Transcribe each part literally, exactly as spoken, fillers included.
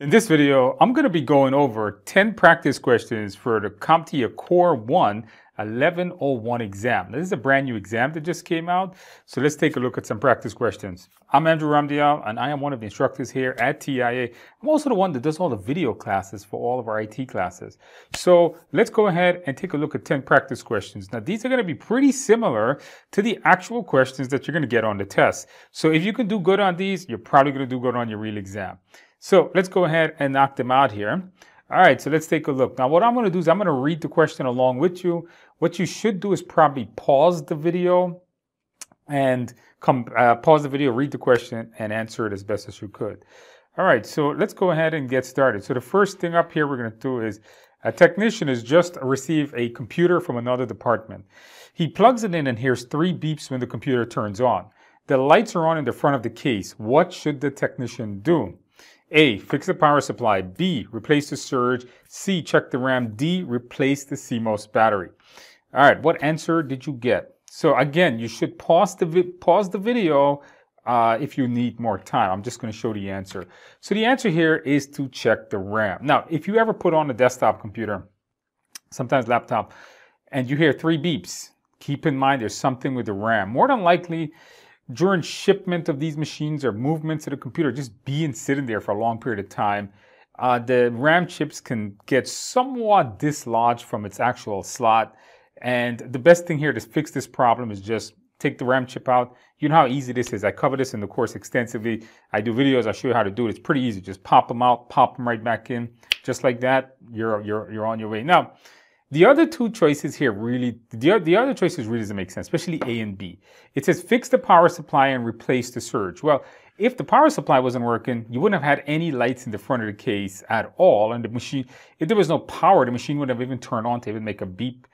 In this video, I'm going to be going over ten practice questions for the CompTIA Core one eleven oh one exam. This is a brand new exam that just came out, so let's take a look at some practice questions. I'm Andrew Ramdial, and I am one of the instructors here at T I A. I'm also the one that does all the video classes for all of our I T classes. So let's go ahead and take a look at ten practice questions. Now, these are going to be pretty similar to the actual questions that you're going to get on the test. So if you can do good on these, you're probably going to do good on your real exam. So let's go ahead and knock them out here. All right, so let's take a look. Now, what I'm going to do is I'm going to read the question along with you. What you should do is probably pause the video and come uh, pause the video, read the question, and answer it as best as you could. All right, so let's go ahead and get started. So the first thing up here we're going to do is a technician has just received a computer from another department. He plugs it in and hears three beeps when the computer turns on. The lights are on in the front of the case. What should the technician do? A, fix the power supply. B, replace the surge. C, check the RAM. D, replace the C MOS battery. All right, what answer did you get? So again, you should pause the, vi pause the video uh, if you need more time. I'm just going to show the answer. So the answer here is to check the RAM. Now, if you ever put on a desktop computer, sometimes laptop, and you hear three beeps, keep in mind there's something with the RAM. More than likely, during shipment of these machines or movements of the computer, just being sitting there for a long period of time, uh, the RAM chips can get somewhat dislodged from its actual slot. And the best thing here to fix this problem is just take the RAM chip out. You know how easy this is. I cover this in the course extensively. I do videos. I show you how to do it. It's pretty easy. Just pop them out, pop them right back in. Just like that, you're, you're, you're on your way. Now, the other two choices here really, the, the other choices really doesn't make sense, especially A and B. It says fix the power supply and replace the surge. Well, if the power supply wasn't working, you wouldn't have had any lights in the front of the case at all. And the machine, if there was no power, the machine wouldn't have even turned on to even make a beep.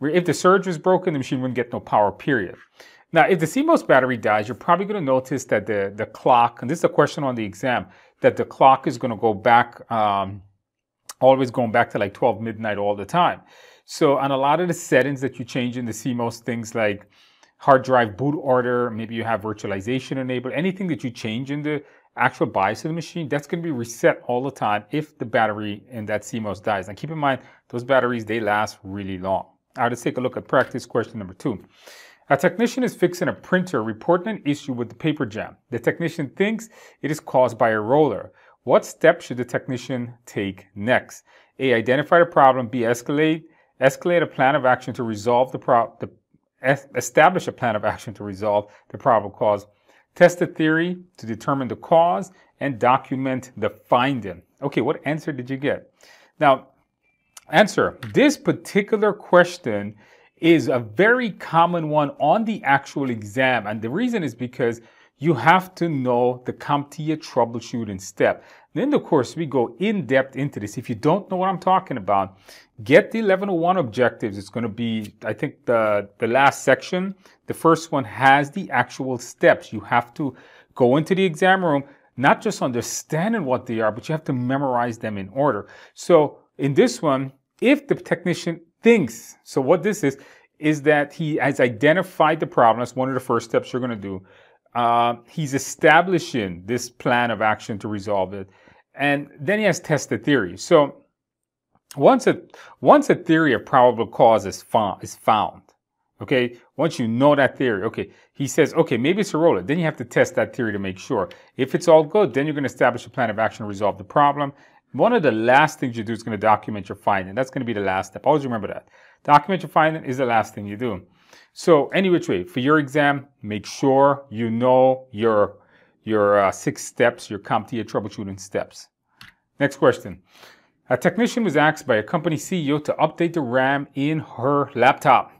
If the surge was broken, the machine wouldn't get no power, period. Now, if the C MOS battery dies, you're probably going to notice that the, the clock, and this is a question on the exam, that the clock is going to go back, um, always going back to like twelve midnight all the time. So on a lot of the settings that you change in the C MOS, things like hard drive boot order, maybe you have virtualization enabled, anything that you change in the actual BIOS of the machine, that's going to be reset all the time if the battery in that C MOS dies. Now keep in mind, those batteries, they last really long. All right, let's take a look at practice question number two. A technician is fixing a printer reporting an issue with the paper jam. The technician thinks it is caused by a roller. What step should the technician take next? A, identify the problem. B, escalate, escalate a plan of action to resolve the problem, establish a plan of action to resolve the problem cause, test the theory to determine the cause, and document the finding. Okay, what answer did you get? Now, answer, this particular question is a very common one on the actual exam, and the reason is because you have to know the CompTIA troubleshooting step. And in the course, we go in depth into this. If you don't know what I'm talking about, get the eleven oh one objectives. It's going to be, I think, the, the last section. The first one has the actual steps. You have to go into the exam room, not just understanding what they are, but you have to memorize them in order. So in this one, if the technician thinks, so what this is, is that he has identified the problem. That's one of the first steps you're going to do. Uh, he's establishing this plan of action to resolve it. And then he has tested theory. So once a, once a theory of probable cause is found, is found, okay, once you know that theory, okay, he says, okay, maybe it's a roller. Then you have to test that theory to make sure. If it's all good, then you're going to establish a plan of action to resolve the problem. One of the last things you do is going to document your finding. That's going to be the last step. Always remember that. Document your finding is the last thing you do. So any which way, for your exam, make sure you know your, your uh, six steps, your CompTIA troubleshooting steps. Next question. A technician was asked by a company C E O to update the RAM in her laptop.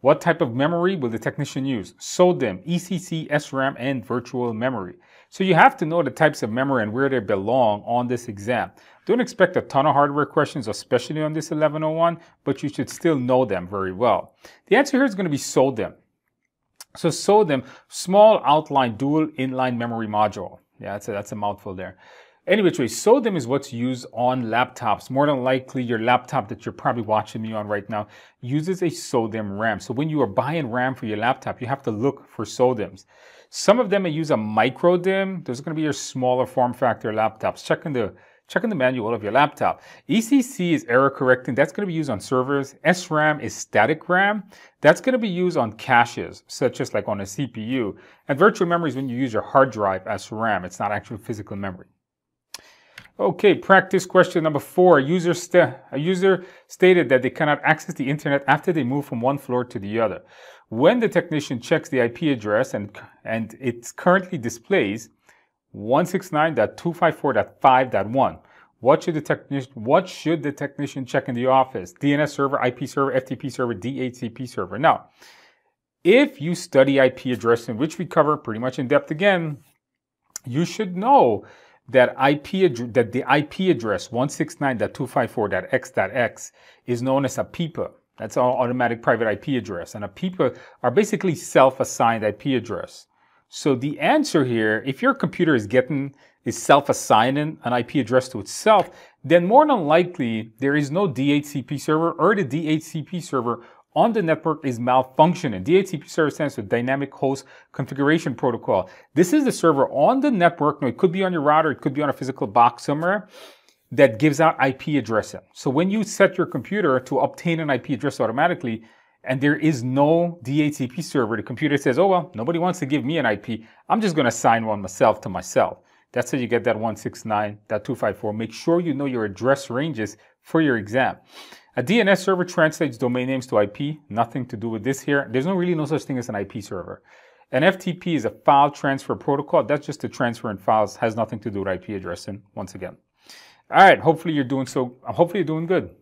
What type of memory will the technician use? SODIMM, E C C, S RAM, and virtual memory. So you have to know the types of memory and where they belong on this exam. Don't expect a ton of hardware questions, especially on this eleven oh one, but you should still know them very well. The answer here is going to be SODIMM. So SODIMM, small outline dual inline memory module. Yeah, that's a, that's a mouthful there. Anyway, SODIMM is what's used on laptops. More than likely, your laptop that you're probably watching me on right now uses a SODIMM RAM. So when you are buying RAM for your laptop, you have to look for SODIMMs. Some of them may use a micro DIMM. Those are going to be your smaller form factor laptops. Check in the Check in the manual of your laptop. E C C is error correcting. That's going to be used on servers. S RAM is static RAM. That's going to be used on caches, such as like on a C P U. And virtual memory is when you use your hard drive as RAM. It's not actual physical memory. Okay, practice question number four. A user, st a user stated that they cannot access the internet after they move from one floor to the other. When the technician checks the I P address and, and it currently displays one sixty-nine dot two fifty-four dot five dot one, what should the technician what should the technician check in the office? D N S server, I P server, F T P server, D H C P server. Now, if you study I P addressing, which we cover pretty much in depth again, you should know that I P that the I P address one sixty-nine dot two fifty-four dot x dot x is known as a PIPA. That's an automatic private I P address, and a PIPA are basically self-assigned I P address. So the answer here, if your computer is getting is self-assigning an I P address to itself, then more than likely there is no D H C P server, or the D H C P server on the network is malfunctioning. D H C P server stands for Dynamic Host Configuration Protocol. This is the server on the network. Now, it could be on your router, it could be on a physical box somewhere that gives out I P addressing. So when you set your computer to obtain an I P address automatically, and there is no D H C P server, the computer says, oh, well, nobody wants to give me an I P. I'm just going to assign one myself to myself. That's how you get that one sixty-nine dot two fifty-four. Make sure you know your address ranges for your exam. A D N S server translates domain names to I P. Nothing to do with this here. There's no really no such thing as an I P server. An F T P is a file transfer protocol. That's just the transfer in files. Has nothing to do with I P addressing, once again. All right, hopefully you're doing so. Hopefully you're doing good.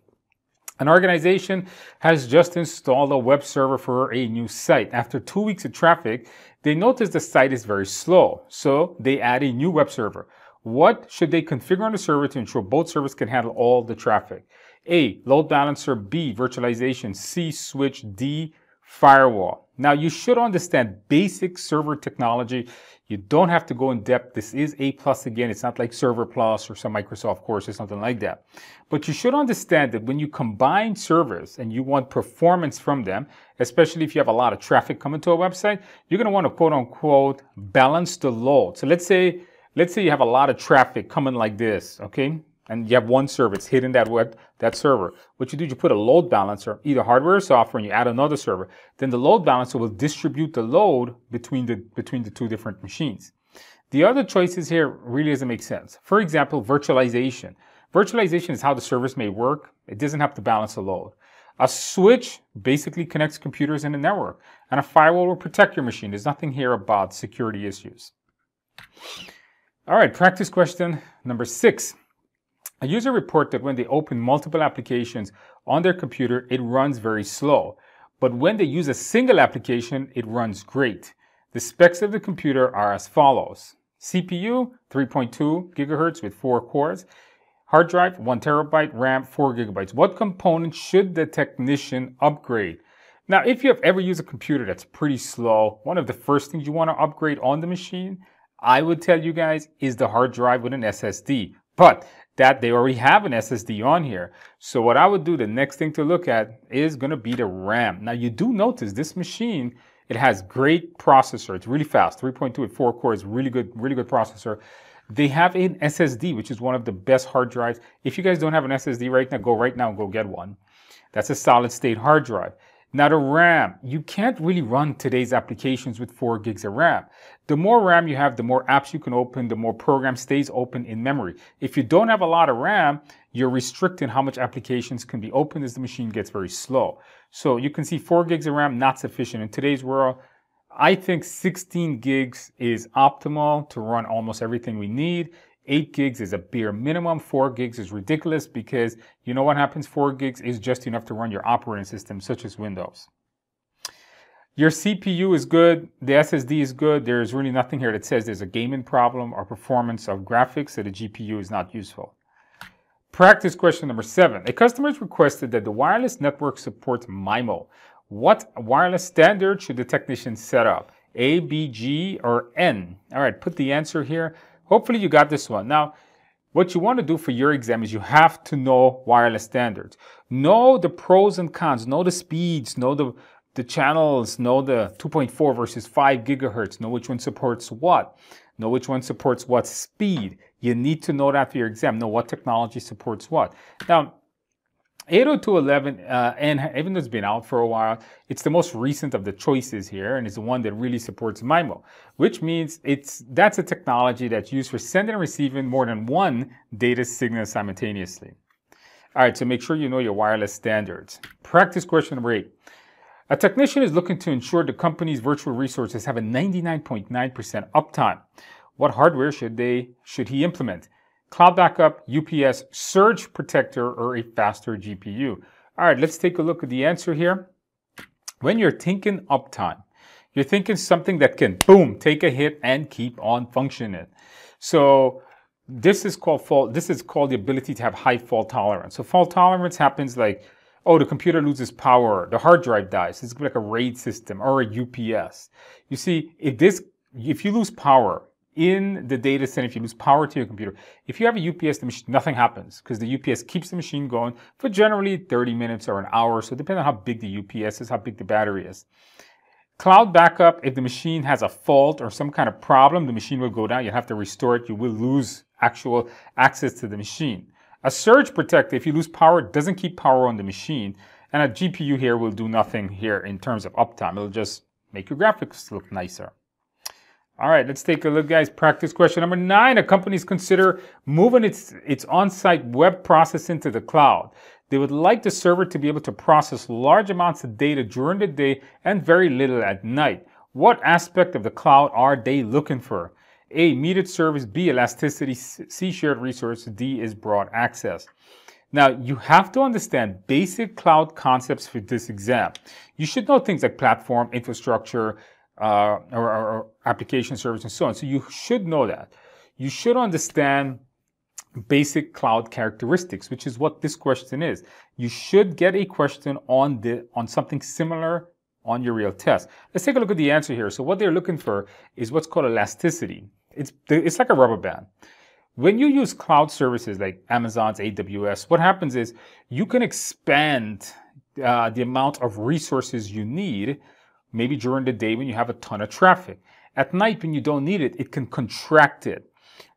An organization has just installed a web server for a new site. After two weeks of traffic, they notice the site is very slow, so they add a new web server. What should they configure on the server to ensure both servers can handle all the traffic? A, load balancer, B, virtualization, C, switch, D, firewall. Now, you should understand basic server technology. You don't have to go in depth. This is A plus again. It's not like Server Plus or some Microsoft course or something like that. But you should understand that when you combine servers and you want performance from them, especially if you have a lot of traffic coming to a website, you're going to want to quote unquote balance the load. So let's say, let's say you have a lot of traffic coming like this, okay? And you have one server, it's hitting that web, that server. What you do is you put a load balancer, either hardware or software, and you add another server. Then the load balancer will distribute the load between the, between the two different machines. The other choices here really doesn't make sense. For example, virtualization. Virtualization is how the service may work. It doesn't have to balance the load. A switch basically connects computers in the network. And a firewall will protect your machine. There's nothing here about security issues. All right, practice question number six. A user reported that when they open multiple applications on their computer, it runs very slow. But when they use a single application, it runs great. The specs of the computer are as follows. C P U, three point two gigahertz with four cores. Hard drive, one terabyte. RAM, four gigabytes. What component should the technician upgrade? Now, if you have ever used a computer that's pretty slow, one of the first things you want to upgrade on the machine, I would tell you guys, is the hard drive with an S S D. But that they already have an S S D on here. So what I would do, the next thing to look at is going to be the RAM. Now you do notice this machine, it has great processor. It's really fast. three point two with four cores, really good, really good processor. They have an S S D, which is one of the best hard drives. If you guys don't have an S S D right now, go right now and go get one. That's a solid state hard drive. Now the RAM, you can't really run today's applications with four gigs of RAM. The more RAM you have, the more apps you can open, the more program stays open in memory. If you don't have a lot of RAM, you're restricting how much applications can be opened as the machine gets very slow. So you can see four gigs of RAM, not sufficient. In today's world, I think sixteen gigs is optimal to run almost everything we need. Eight gigs is a bare minimum. Four gigs is ridiculous because you know what happens? Four gigs is just enough to run your operating system, such as Windows. Your C P U is good. The S S D is good. There is really nothing here that says there's a gaming problem or performance of graphics, so the G P U is not useful. Practice question number seven. A customer has requested that the wireless network supports MIMO. What wireless standard should the technician set up? A, B, G, or N? All right, put the answer here. Hopefully you got this one. Now, what you want to do for your exam is you have to know wireless standards. Know the pros and cons, know the speeds, know the, the channels, know the two point four versus five gigahertz, know which one supports what, know which one supports what speed. You need to know that for your exam, know what technology supports what. Now, eight oh two eleven, uh, and even though it's been out for a while, it's the most recent of the choices here, and it's the one that really supports MIMO, which means it's that's a technology that's used for sending and receiving more than one data signal simultaneously. All right, so make sure you know your wireless standards. Practice question number eight. A technician is looking to ensure the company's virtual resources have a ninety-nine point nine percent uptime. What hardware should they should he implement? Cloud backup, U P S, surge protector, or a faster G P U? All right, let's take a look at the answer here. When you're thinking uptime, you're thinking something that can, boom, take a hit and keep on functioning. So this is called fault. This is called the ability to have high fault tolerance. So fault tolerance happens like, oh, the computer loses power, the hard drive dies. It's like a RAID system or a U P S. You see, if this, if you lose power in the data center, if you lose power to your computer, if you have a U P S, the machine, nothing happens because the U P S keeps the machine going for generally thirty minutes or an hour. So depending on how big the U P S is, how big the battery is. Cloud backup, if the machine has a fault or some kind of problem, the machine will go down. You have to restore it. You will lose actual access to the machine. A surge protector, if you lose power, it doesn't keep power on the machine. And a G P U here will do nothing here in terms of uptime. It'll just make your graphics look nicer. All right, let's take a look, guys. Practice question number nine. A company's consider moving its, its on-site web processing to the cloud. They would like the server to be able to process large amounts of data during the day and very little at night. What aspect of the cloud are they looking for? A, metered service, B, elasticity, C, shared resource, D is broad access. Now, you have to understand basic cloud concepts for this exam. You should know things like platform, infrastructure, uh, or, or application service, and so on. So you should know that. You should understand basic cloud characteristics, which is what this question is. You should get a question on, the, on something similar on your real test. Let's take a look at the answer here. So what they're looking for is what's called elasticity. It's, it's like a rubber band. When you use cloud services like Amazon's A W S, what happens is you can expand uh, the amount of resources you need, maybe during the day when you have a ton of traffic. At night when you don't need it, it can contract it.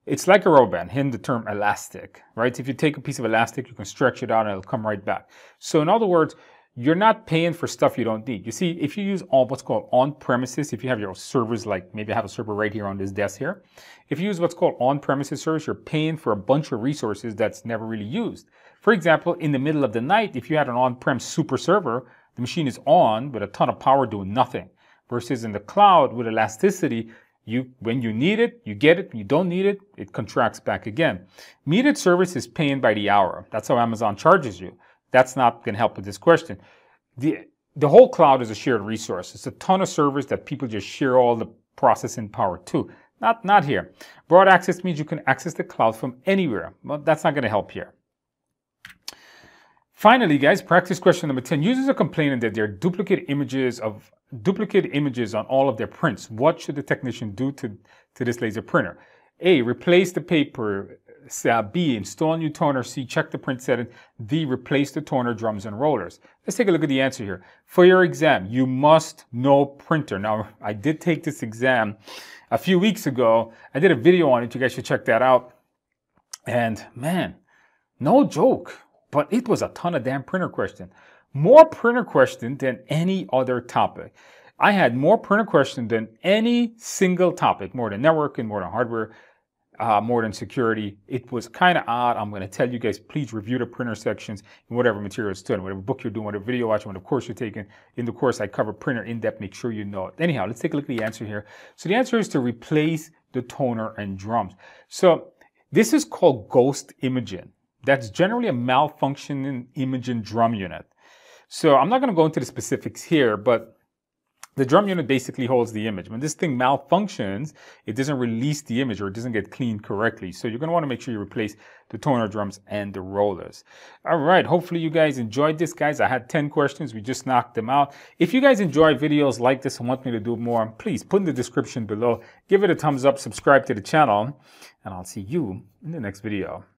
It's like a rubber band, hence the term elastic, right? If you take a piece of elastic, you can stretch it out and it'll come right back. So in other words, you're not paying for stuff you don't need. You see, if you use all what's called on-premises, if you have your servers, like maybe I have a server right here on this desk here. If you use what's called on-premises service, you're paying for a bunch of resources that's never really used. For example, in the middle of the night, if you had an on-prem super server, the machine is on with a ton of power doing nothing. Versus in the cloud with elasticity, you, when you need it, you get it. When you don't need it, it contracts back again. Metered service is paying by the hour. That's how Amazon charges you. That's not going to help with this question. The, the whole cloud is a shared resource. It's a ton of servers that people just share all the processing power to. Not, not here. Broad access means you can access the cloud from anywhere. Well, that's not going to help here. Finally, guys, practice question number ten. Users are complaining that there are duplicate images of duplicate images on all of their prints. What should the technician do to, to this laser printer? A, replace the paper. B, install new toner. C, check the print setting. D, replace the toner, drums, and rollers. Let's take a look at the answer here. For your exam, you must know printer. Now, I did take this exam a few weeks ago. I did a video on it. You guys should check that out. And man, no joke, but it was a ton of damn printer question. More printer question than any other topic. I had more printer question than any single topic, more than networking, more than hardware, Uh, more than security. It was kind of odd. I'm going to tell you guys, please review the printer sections in whatever material you're studying, whatever book you're doing, whatever video watching, whatever course you're taking. In the course, I cover printer in depth. Make sure you know it. Anyhow, let's take a look at the answer here. So the answer is to replace the toner and drums. So this is called ghost imaging. That's generally a malfunctioning imaging drum unit. So I'm not going to go into the specifics here, but the drum unit basically holds the image. When this thing malfunctions, it doesn't release the image or it doesn't get cleaned correctly. So you're going to want to make sure you replace the toner, drums, and the rollers. All right. Hopefully you guys enjoyed this, guys. I had ten questions. We just knocked them out. If you guys enjoy videos like this and want me to do more, please put in the description below. Give it a thumbs up, subscribe to the channel, and I'll see you in the next video.